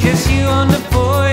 kiss you on the forehead.